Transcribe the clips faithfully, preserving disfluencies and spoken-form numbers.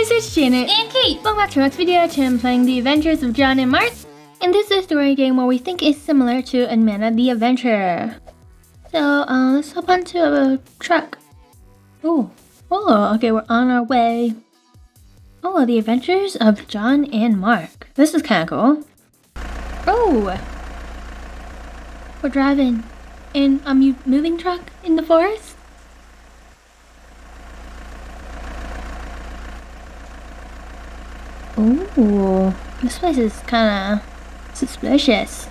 guys, it's Janet and Kate! Welcome back to our next video. Today I'm playing The Adventures of John and Mark, and this is a story game where we think is similar to Amanda the Adventurer. So uh, let's hop onto a truck. Oh, oh, okay, we're on our way. Oh, The Adventures of John and Mark. This is kind of cool. Oh, we're driving in a moving truck in the forest. Ooh, this place is kinda suspicious.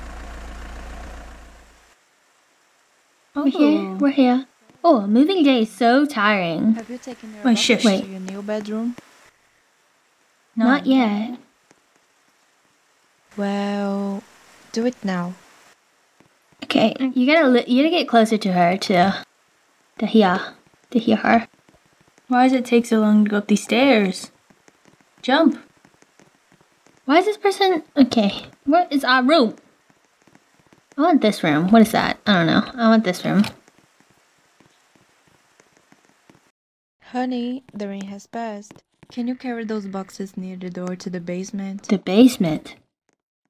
Oh. We're here, we're here. Oh, a moving day is so tiring. Have you taken your Wait, shift. Wait. To your new bedroom? Not, Not yet. yet. Well, do it now. Okay, you gotta you gotta get closer to her to to hear to hear her. Why does it take so long to go up these stairs? Jump. Why is this person? Okay, what is our room? I want this room. What is that? I don't know. I want this room. Honey, the rain has passed. Can you carry those boxes near the door to the basement? The basement?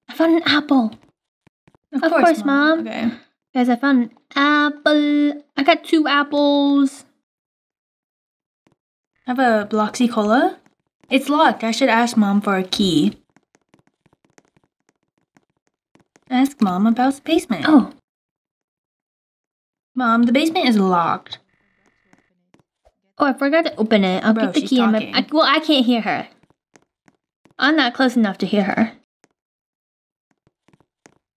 I found an apple. Of, of course, course, Mom. Mom. Okay. Guys, I found an apple. I got two apples. I have a Bloxy Cola. It's locked. I should ask Mom for a key. Ask Mom about the basement. Oh. Mom, the basement is locked. Oh, I forgot to open it. I'll Bro, get the key in my... I, well, I can't hear her. I'm not close enough to hear her.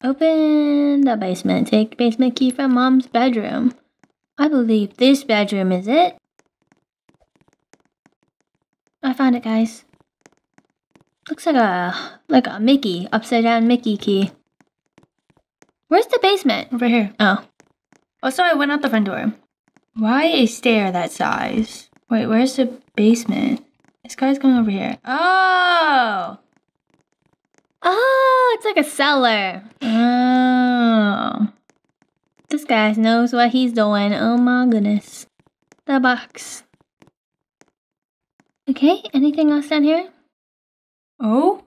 Open the basement. Take the basement key from Mom's bedroom. I believe this bedroom is it. I found it, guys. Looks like a... like a Mickey. Upside down Mickey key. Where's the basement? Over here. Oh. Also, I went out the front door. Why a stair that size? Wait, where's the basement? This guy's going over here. Oh! Oh, it's like a cellar. Oh. This guy knows what he's doing. Oh my goodness. The box. Okay, anything else down here? Oh?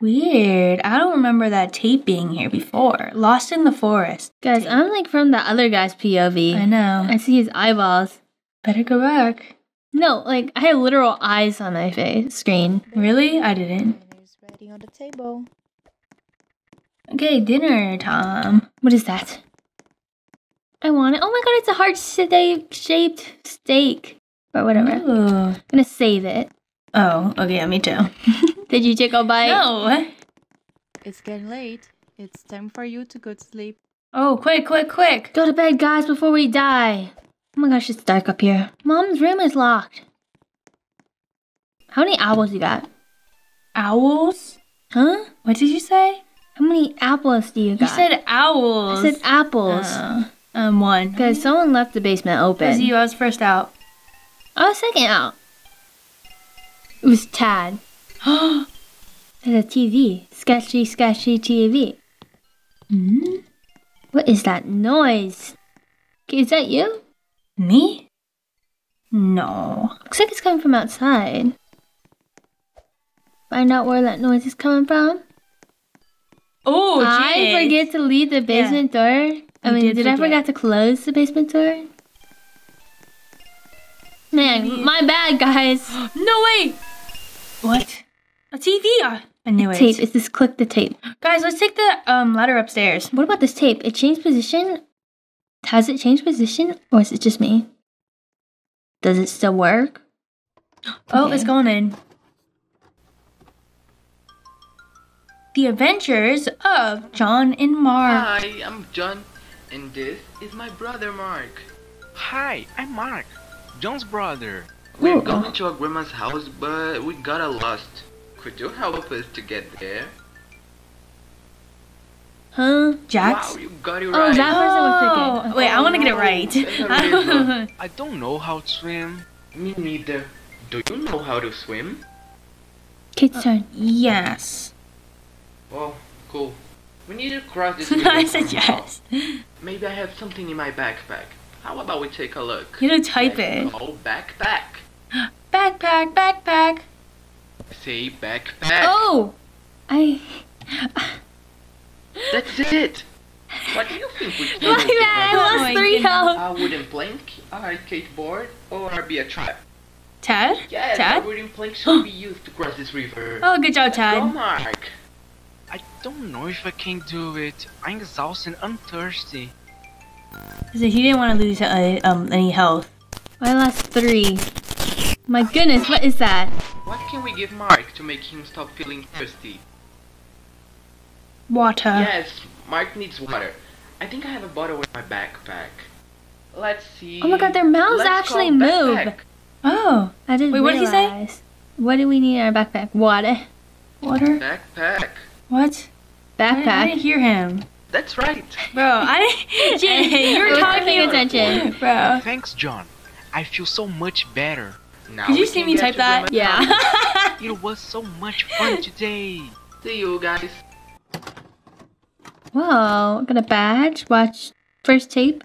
Weird. I don't remember that tape being here before. Lost in the forest. Guys, tape. I'm like from the other guy's P O V. I know. I see his eyeballs. Better go back. No, like I had literal eyes on my face screen. Really? I didn't. Ready on the table. Okay, dinner time. What is that? I want it. Oh my god, it's a heart-shaped steak. But whatever. Ooh. I'm gonna save it. Oh, okay, me too. Did you take a bite? No. It's getting late. It's time for you to go to sleep. Oh, quick, quick, quick. Go to bed, guys, before we die. Oh my gosh, it's dark up here. Mom's room is locked. How many owls you got? Owls? Huh? What did you say? How many apples do you got? You said owls. I said apples. Uh, um, one. Because someone left the basement open. Because you, I was first out. I was second out. It was Tad. There's a T V. Sketchy, sketchy T V. Mm-hmm. What is that noise? Is that you? Me? No. Looks like it's coming from outside. Find out where that noise is coming from. Oh, geez. I forget to leave the basement yeah. door. I you mean, did, did I forget to close the basement door? Man, my bad, guys. No way. What? A T V? Oh, I knew it. Tape. It's just click the tape. Guys, let's take the um, ladder upstairs. What about this tape? It changed position. Has it changed position, or is it just me? Does it still work? Oh, okay. It's going in. The Adventures of John and Mark. Hi, I'm John, and this is my brother Mark. Hi, I'm Mark, John's brother. We're going to our grandma's house, but we got lost. Could you help us to get there? Huh? Jax? Wow, you got it right. Oh, that person was thinking. Wait, I want to get it right. I don't know how to swim. Me neither. Do you know how to swim? Kids turn. Yes. Oh, cool. We need to cross this. I said yes. Maybe I have something in my backpack. How about we take a look? You don't type it. Oh, backpack. Backpack. Backpack, backpack. Say backpack. Oh, I. That's it. What do you think we can do? I lost oh three health. I wouldn't blink. I skateboard or I'd be a trap. Tad? Yeah, Tad? I wouldn't blink should be used to cross this river. Oh, good job, Tad. Go, Mark. I don't know if I can do it. I'm exhausted. I'm thirsty. So he didn't want to lose uh, um any health. I lost three. My goodness, what is that? What can we give Mark to make him stop feeling thirsty? Water. Yes, Mark needs water. I think I have a bottle in my backpack. Let's see. Oh my god, their mouths Let's actually move. Backpack. Oh, I didn't Wait, what realize. Did he say? What do we need in our backpack? Water. Water? Backpack. What? Backpack. I didn't hear him. That's right. Bro, I didn't... Jay, you were totally paying attention. Bro. Thanks, John. I feel so much better. Now Did you see me type that? Yeah. It was so much fun today. See you guys. Whoa, got a badge. Watch first tape.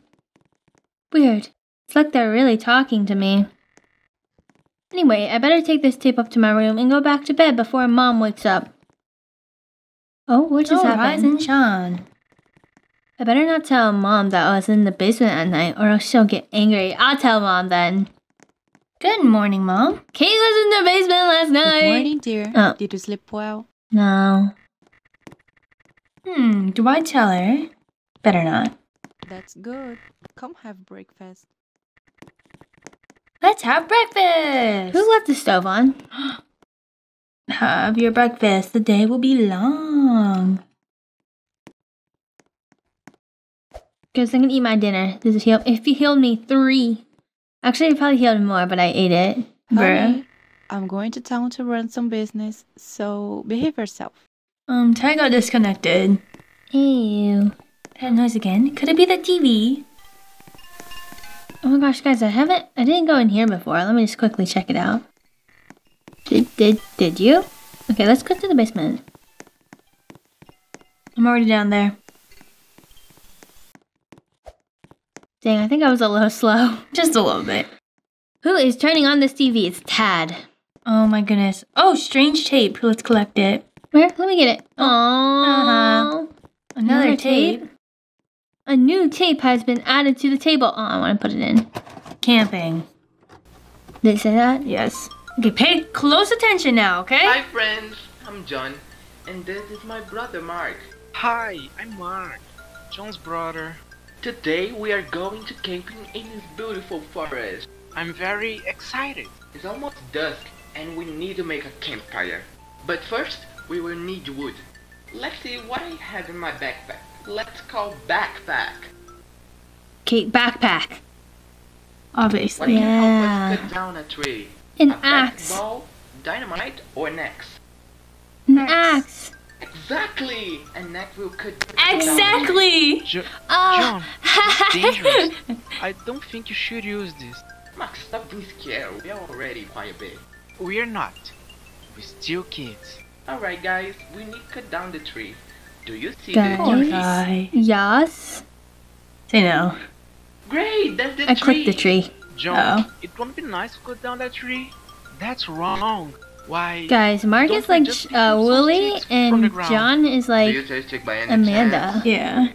Weird. It's like they're really talking to me. Anyway, I better take this tape up to my room and go back to bed before Mom wakes up. Oh, what just oh, happened? Rise and shine. I better not tell Mom that I was in the basement at night or else she'll get angry. I'll tell Mom then. Good morning, Mom. Kate was in the basement last night. Good morning, dear. Oh. Did you sleep well? No. Hmm, do I tell her? Better not. That's good. Come have breakfast. Let's have breakfast! Who left the stove on? Have your breakfast. The day will be long. Guess I'm gonna eat my dinner. This is heal. If he healed me three. Actually, he probably healed more, but I ate it. Honey, I'm going to town to run some business, so behave yourself. Um, Ty got disconnected. Ew. That noise again. Could it be the T V? Oh my gosh, guys, I haven't... I didn't go in here before. Let me just quickly check it out. Did, did, did you? Okay, let's go to the basement. I'm already down there. Dang, I think I was a little slow. Just a little bit. Who is turning on this T V? It's Tad. Oh my goodness. Oh, strange tape. Let's collect it. Where? Let me get it. Aww. Uh-huh. Another, Another tape. tape. A new tape has been added to the table. Oh, I want to put it in. Camping. Did it say that? Yes. Okay, pay close attention now, okay? Hi, friends. I'm John. And this is my brother, Mark. Hi, I'm Mark. John's brother. Today, we are going to camping in this beautiful forest. I'm very excited. It's almost dusk, and we need to make a campfire. But first, we will need wood. Let's see what I have in my backpack. Let's call backpack. Kate, backpack. Obviously. What can yeah. help us cut down a tree? An a axe. Ball, dynamite, or an axe? An axe. axe. Exactly. An axe will cut. Exactly. Down. Jo oh. John, it's dangerous. I don't think you should use this. Max, stop being scared. We are already quite a bit. We are not. We're still kids. All right, guys. We need to cut down the tree. Do you see guys? The tree? Yes. Say no. Great, that's the I tree. I clicked the tree. John, oh. It won't be nice to cut down that tree. That's wrong. Why? Guys, Mark is like uh, Wooly and John is like Amanda. Chance? Yeah.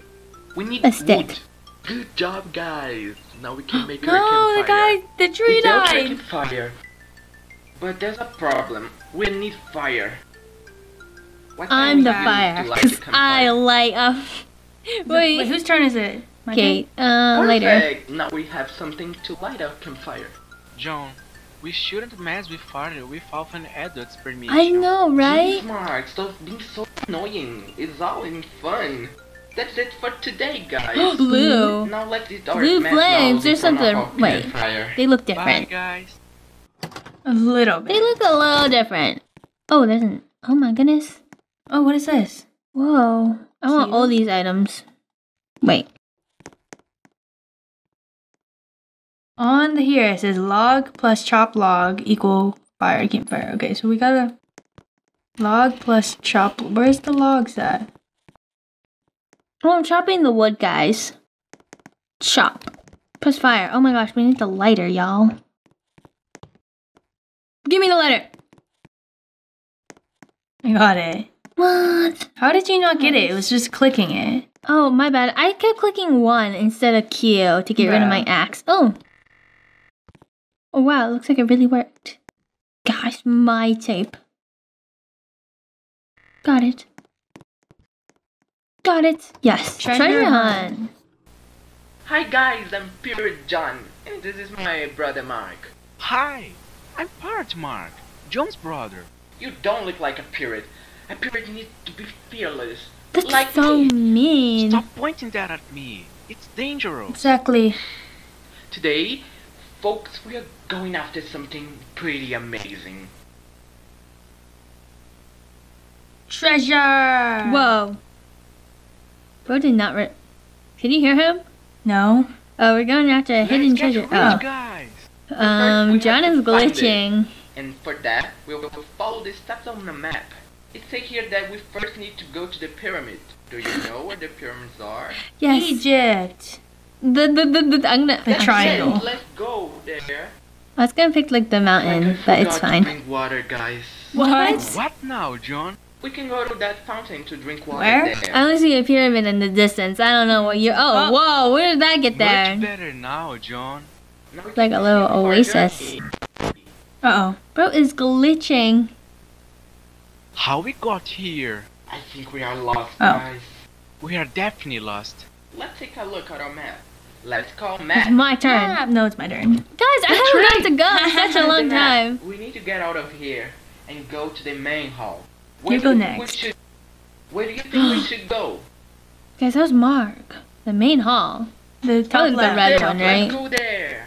We need a stick. Wood. Good job, guys. Now we can make a campfire. No, the guy, the tree died. Fire. But there's a problem. We need fire. What I'm the fire, because I light up. Wait, wait, whose turn is it? My Kate, uh, later. Now we have something to light our campfire. John, we shouldn't mess with fire without an adult's permission. I know, right? Mark, stop being so annoying. It's all in fun. That's it for today, guys. Blue. Now let's do our Blue flames or something. Wait, they look different. Bye, guys. A little bit. They look a little different. Oh, there's an... Oh my goodness. Oh, what is this? Whoa. I Cute. want all these items. Wait. On the here, it says log plus chop log equal fire campfire. Okay, so we got a log plus chop. Where's the logs at? Oh, I'm chopping the wood, guys. Chop. Plus fire. Oh my gosh, we need the lighter, y'all. Give me the letter. I got it. What? How did you not get it? It was just clicking it. Oh, my bad. I kept clicking one instead of Q to get yeah. rid of my axe. Oh. Oh, wow. It looks like it really worked. Gosh, my tape. Got it. Got it. Yes. Treasure, Treasure hunt. hunt. Hi, guys. I'm Pure John, and this is my brother, Mark. Hi. I'm part Mark, John's brother. You don't look like a pirate. A pirate needs to be fearless. That's like so me. mean. Stop pointing that at me. It's dangerous. Exactly. Today, folks, we are going after something pretty amazing. Treasure! Whoa. Bro did not re- Can you hear him? No. Oh, we're going after a Let's hidden treasure. Rich, oh. guys. Um, John is glitching. And for that, we will follow the steps on the map. It says here that we first need to go to the pyramid. Do you know where the pyramids are? Yes. Egypt. The the the the, I'm gonna, the triangle. It. Let's go there. I was gonna pick like the mountain, like but it's fine. To drink water, guys. What? What now, John? We can go to that fountain to drink water. Where? There. I only see a pyramid in the distance. I don't know what you're. Oh, oh. Whoa! Where did that get there? Much better now, John. Now it's like a little oasis. Uh oh, bro is glitching. How we got here? I think we are lost, oh. guys. We are definitely lost. Let's take a look at our map. Let's call map. It's my turn. Yeah. No, it's my turn. Guys, I haven't got to go in such a long time. We need to get out of here and go to the main hall. Where you go next. Should, where do you think we should go? Guys, that was Mark. The main hall. The top left. The red there, one, right? Let's go there.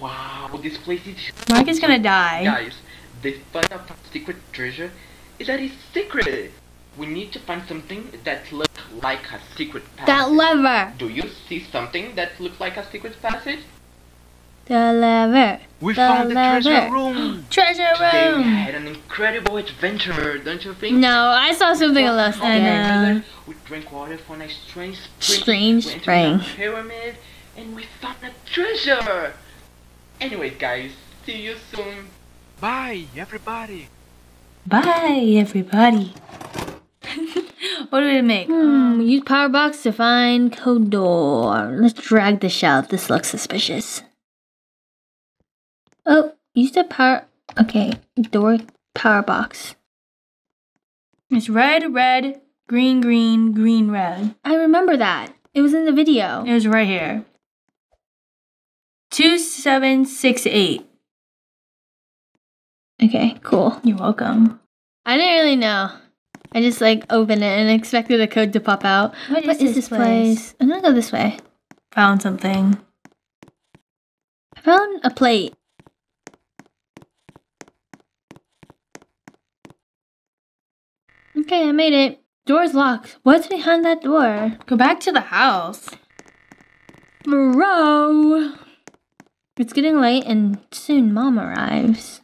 Wow, this place is... Mark is gonna die. Guys, the fun of secret treasure is that it's secret. We need to find something that looks like a secret passage. That lever. Do you see something that looks like a secret passage? The lever. We the found the lever. treasure room. Treasure Today room. We had an incredible adventure, don't you think? No, I saw something last night. We drank water from a strange spring. Strange spring. We pyramid, and we found a treasure. Anyway, guys, see you soon. Bye, everybody. Bye, everybody. What do we make? Hmm, use power box to find code door. Let's drag this out. This looks suspicious. Oh, use the power. Okay, door power box. It's red, red, green, green, green, red. I remember that. It was in the video. It was right here. two seven six eight. Okay, cool. You're welcome. I didn't really know. I just like opened it and expected a code to pop out. What, what is, is this place? place? I'm gonna go this way. Found something. I found a plate. Okay, I made it. Door's locked. What's behind that door? Go back to the house. Bro! It's getting late and soon Mom arrives.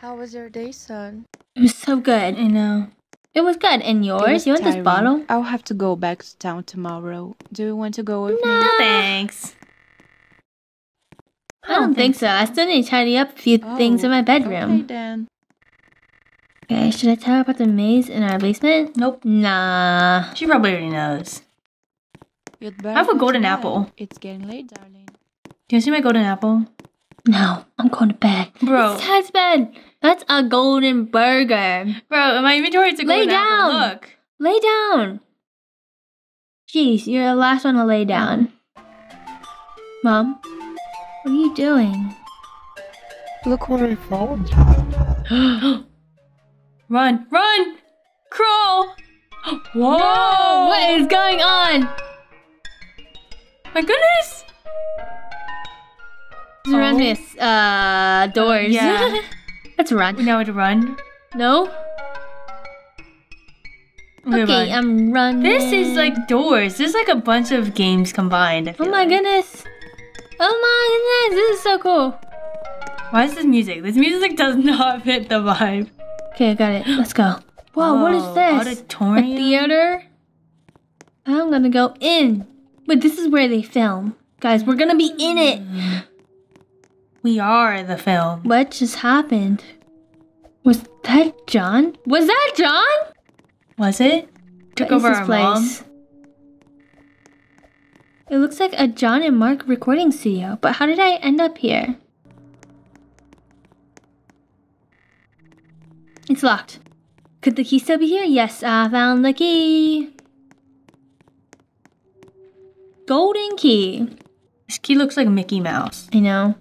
How was your day, son? It was so good. I know. It was good. And yours? You want tiring. this bottle? I'll have to go back to town tomorrow. Do you want to go with no. me? No, thanks. I don't, I don't think so. so. I still need to tidy up a few oh, things in my bedroom. Okay, then. Okay, should I tell her about the maze in our basement? Nope. Nah. She probably already knows. You'd better have a golden bed. apple. It's getting late, darling. Do you see my golden apple? No, I'm going to bed. Bro. It's Tad's bed. That's a golden burger. Bro, in my inventory it's a golden apple. Lay down. Look. Lay down. Jeez, you're the last one to lay down. Mom, what are you doing? Look what I found. Run, run, crawl. Whoa. No, what is going on? My goodness. It's around oh. this, uh, doors. Uh, yeah. Let's run. We know how to run. No? We're okay, run. I'm running. This is like doors. This is like a bunch of games combined. Oh my like. goodness. Oh my goodness. This is so cool. Why is this music? This music does not fit the vibe. Okay, I got it. Let's go. Whoa, Whoa what is this? Auditorium? A theater? I'm gonna go in. Wait, this is where they film. Guys, we're gonna be in it. We are the film. What just happened? Was that John? Was that John? Was it? Took over our mom. It looks like a John and Mark recording studio, but how did I end up here? It's locked. Could the key still be here? Yes, I found the key. Golden key. This key looks like Mickey Mouse. I know.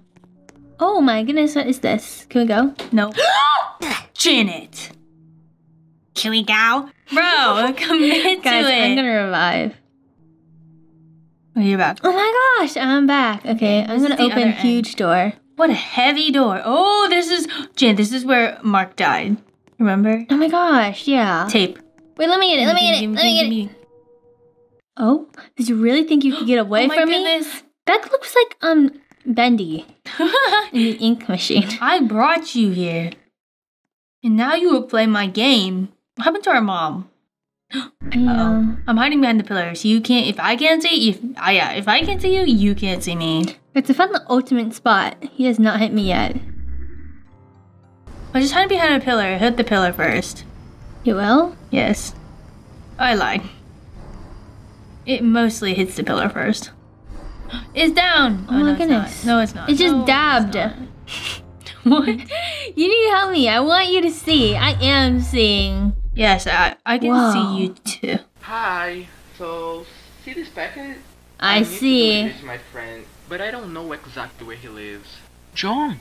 Oh my goodness, what is this? Can we go? No. Janet! Can we go? Bro, commit Guys, to it. I'm gonna revive. Are you back? Oh my gosh, I'm back. Okay, I'm gonna open huge door. What a heavy door. Oh, this is... Janet, this is where Mark died. Remember? Oh my gosh, yeah. Tape. Wait, let me get it, let me get it, let me get it. Oh, did you really think you could get away from me? Oh my goodness. That looks like, um... Bendy in the ink machine. I brought you here. And now you will play my game. What happened to our mom? Uh -oh. I'm hiding behind the pillars. You can't if I can't see if I yeah, if I can't see you, you can't see me. It's I found the ultimate spot. He has not hit me yet. I was just hiding behind a pillar. Hit the pillar first. You will? Yes. I lied. It mostly hits the pillar first. It's down. Oh, oh my no, goodness. It's no, it's not. It just no, dabbed. It's what? You need to help me. I want you to see. I am seeing. Yes, I, I can Whoa. see you too. Hi. So, see this packet? I, I see. This is my friend, but I don't know exactly where he lives. John,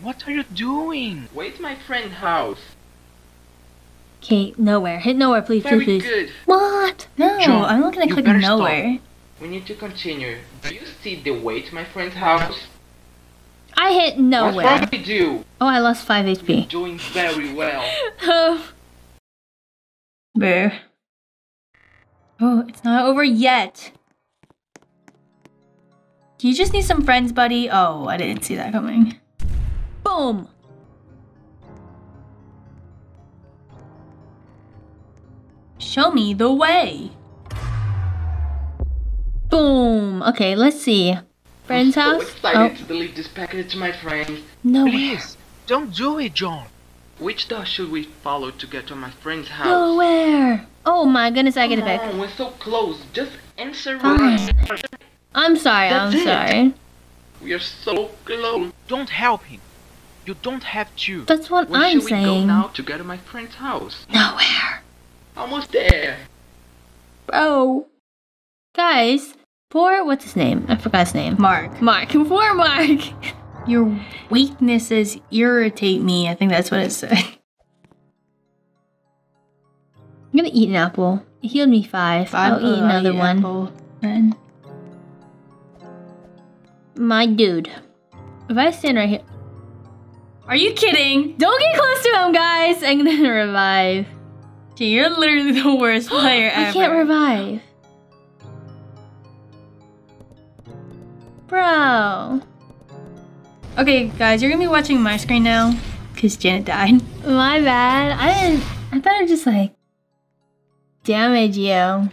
what are you doing? Where's my friend's house? Okay, nowhere. Hit nowhere, please, Very please, please. Good. What? No, John, I'm not gonna click nowhere. Stop. We need to continue. Do you see the way to my friend's house? I hit nowhere. What did we do? Oh, I lost five H P. You're doing very well. Oh. Bear. Oh, it's not over yet. Do you just need some friends, buddy? Oh, I didn't see that coming. Boom! Show me the way. Boom! Okay, let's see. Friend's house? I'm so excited oh. to deliver this package to my friend. No Please, way. Don't do it, John. Which door should we follow to get to my friend's house? Nowhere! Oh my goodness, I get it back. We're so close. Just answer right. I'm sorry, That's I'm it. sorry. We are so close. Don't help him. You don't have to. That's what Where I'm saying. Where should we go now to get to my friend's house? Nowhere. Almost there. Bro. Guys. Poor, what's his name? I forgot his name. Mark. Mark. Poor Mark. Your weaknesses irritate me. I think that's what it said. I'm gonna eat an apple. It healed me five. five I'll eat another eat one. Apple. My dude. If I stand right here... Are you kidding? Don't get close to him, guys! I'm gonna revive. Okay, you're literally the worst player ever. I can't revive. Bro. Okay, guys, you're gonna be watching my screen now because Janet died. My bad. I didn't. I thought I'd just like damage you.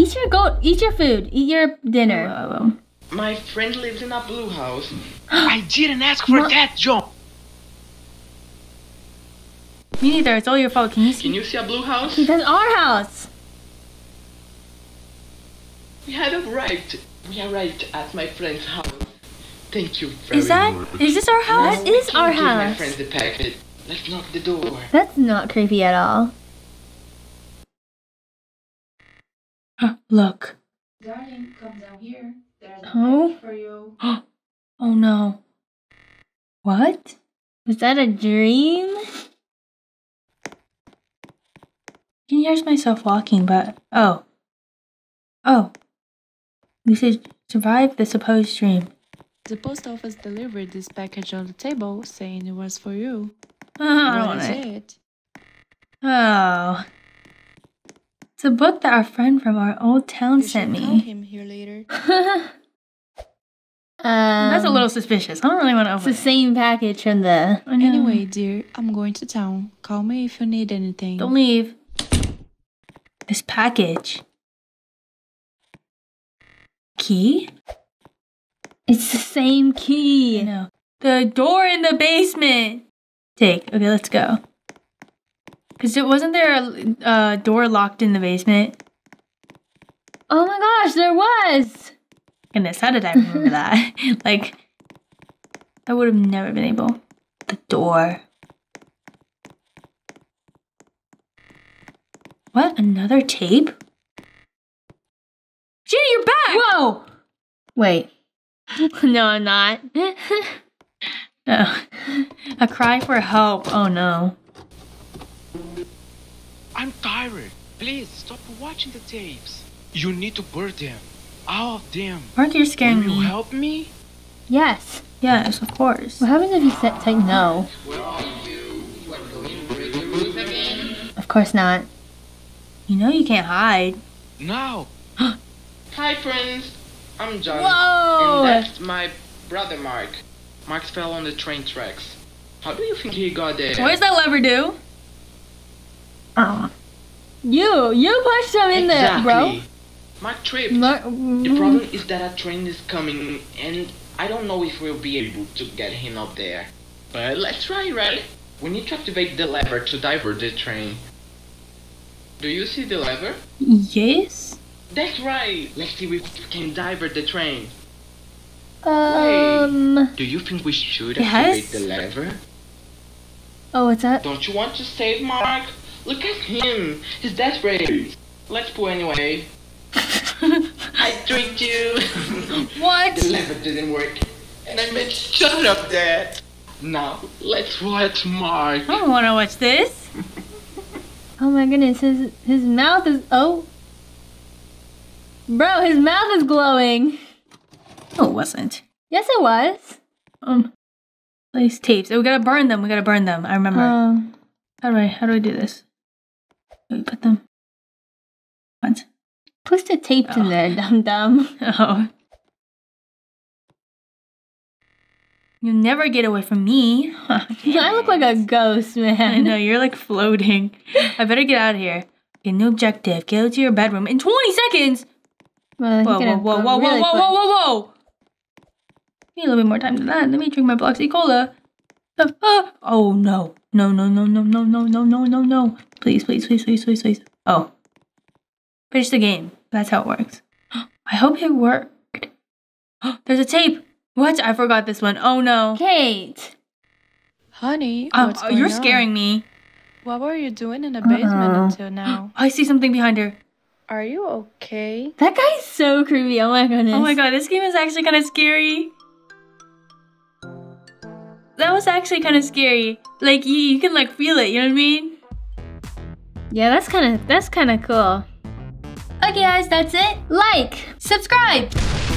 Eat your gold. Eat your food. Eat your dinner. Whoa. My friend lives in a blue house. I didn't ask for Ma that, John. Me neither. It's all your fault. Can you see? Can you see a blue house? That's our house. We had it right. We arrived at my friend's house. Thank you very much. Is that? Much. Is this our house? That is our house. My friend the packet. Let's knock the door. That's not creepy at all. Uh, look. Darling, come down here. There's oh. a for you. Oh no. What? Was that a dream? I can hear myself walking, but oh. Oh. We should survive the supposed dream. The post office delivered this package on the table, saying it was for you. Oh, I don't want it. Oh. It's a book that our friend from our old town you sent me. Call him here later. um, That's a little suspicious. I don't really want to open it. It's the same package from the... Oh, no. Anyway, dear, I'm going to town. Call me if you need anything. Don't leave. This package. Key? It's the same key. I know. The door in the basement. Take. Okay, let's go. Because it wasn't there a uh, door locked in the basement? Oh my gosh, there was. Goodness, how did I remember that? Like, I would have never been able. The door. What? Another tape? Jenny, you're back! Whoa! Wait. No, I'm not. No. A cry for help. Oh, no. I'm tired. Please, stop watching the tapes. You need to burn them. All of them. Mark, you're scaring me. Will you help me? Yes. Yes, of course. What happens if you set type no? Of course not. You know you can't hide. No. Hi, friends. I'm John. Whoa! And that's my brother, Mark. Mark fell on the train tracks. How do you think he got there? What does that lever do? Oh. You, you pushed him in exactly. there, bro. Mark tripped. Mark the problem is that a train is coming, and I don't know if we'll be able to get him up there. But let's try, right? We need to activate the lever to divert the train. Do you see the lever? Yes. That's right. Let's see if we can divert the train. Um. Wait, do you think we should activate yes. the lever? Oh, what's that? Don't you want to save Mark? Look at him. He's desperate. Let's pull anyway. I tricked you. What? The lever didn't work, and I made shut up there. Now let's watch Mark. I don't want to watch this. Oh my goodness, his his mouth is oh. Bro, his mouth is glowing. Oh, it wasn't. Yes, it was. Um, these tapes. Oh, we gotta burn them. We gotta burn them. I remember. Um, how do I? How do I do this? Do we put them? What? Push the tape oh. in there, dum dum. Oh. You'll never get away from me. I look like a ghost, man. I know, you're like floating. I better get out of here. Okay, new objective. Go to your bedroom in twenty seconds! Well, whoa, whoa, whoa, whoa, really whoa, whoa, whoa, whoa, whoa! Need a little bit more time than that. Let me drink my Bloxy Cola. Uh, uh. Oh, no. No, no, no, no, no, no, no, no, no, no. Please, please, please, please, please, please. Oh. Finish the game. That's how it works. I hope it worked. There's a tape! What? I forgot this one. Oh no. Kate! Honey, uh, what's going You're on? Scaring me. What were you doing in the basement uh-uh. until now? I see something behind her. Are you okay? That guy's so creepy. Oh my goodness. Oh my god, this game is actually kind of scary. That was actually kind of scary. Like, you, you can like feel it, you know what I mean? Yeah, that's kind of that's kind of cool. Okay guys, that's it. Like, subscribe!